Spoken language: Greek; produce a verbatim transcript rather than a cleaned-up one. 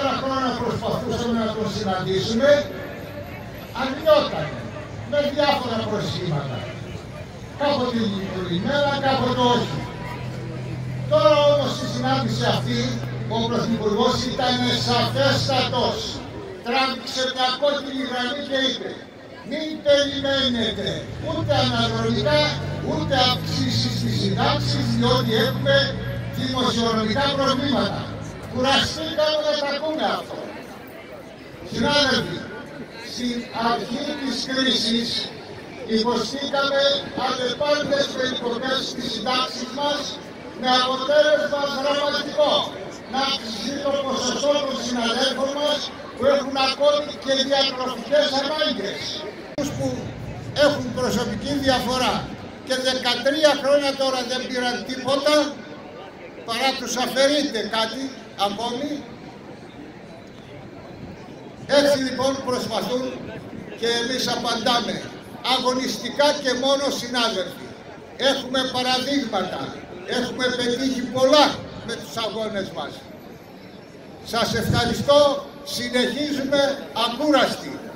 Τέσσερα χρόνια προσπαθούσαμε να τον συναντήσουμε, αρνιότανε με διάφορα προσχήματα. Κάποτε λειτουργημένα, κάποτε όχι. Τώρα όμως η συνάντηση αυτή, ο Πρωθυπουργός ήταν σαφέστατος. Τράβηξε μια κόκκινη γραμμή και είπε: μην περιμένετε ούτε αναδρομικά, ούτε αυξήσεις στις συντάξεις, διότι έχουμε δημοσιονομικά προβλήματα. Κουραστήκαμε να τα ακούμε αυτό. Συνάδελφοι, στην αρχή της κρίσης υποστήκαμε αλλεπάλληλες περικοπές στις συντάξεις μας, με αποτέλεσμα δραματικό να αυξηθεί το ποσοστό των συναδέλφων μας που έχουν ακόμη και διατροφικές ανάγκες. Που έχουν προσωπική διαφορά και δεκατρία χρόνια τώρα δεν πήραν τίποτα, παρά τους αφαιρείται κάτι ακόμη. Έτσι λοιπόν προσπαθούν και εμείς απαντάμε. Αγωνιστικά και μόνο, συνάδελφοι. Έχουμε παραδείγματα. Έχουμε πετύχει πολλά με τους αγώνες μας. Σας ευχαριστώ. Συνεχίζουμε ακούραστοι.